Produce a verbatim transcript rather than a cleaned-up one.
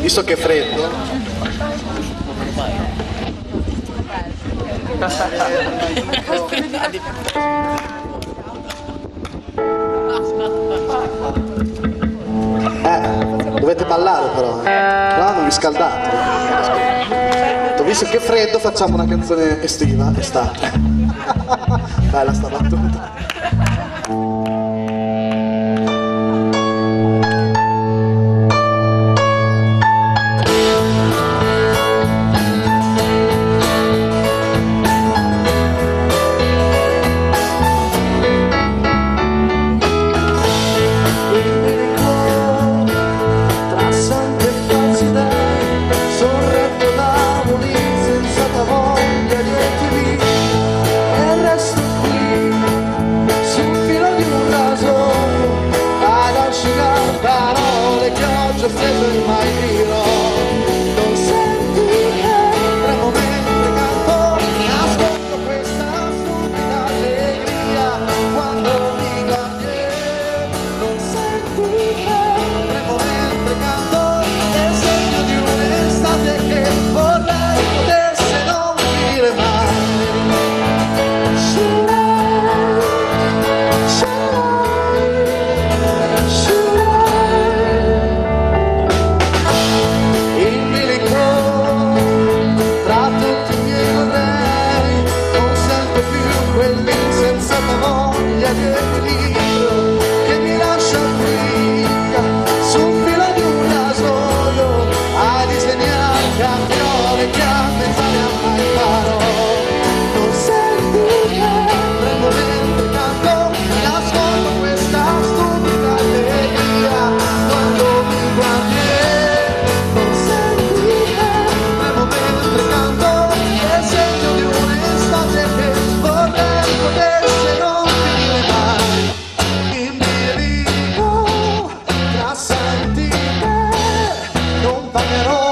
Visto che freddo. Eh, dovete ballare però, eh. No, non vi scaldate. Ho visto che freddo, facciamo una canzone estiva, estate. Bella sta battuta. Pero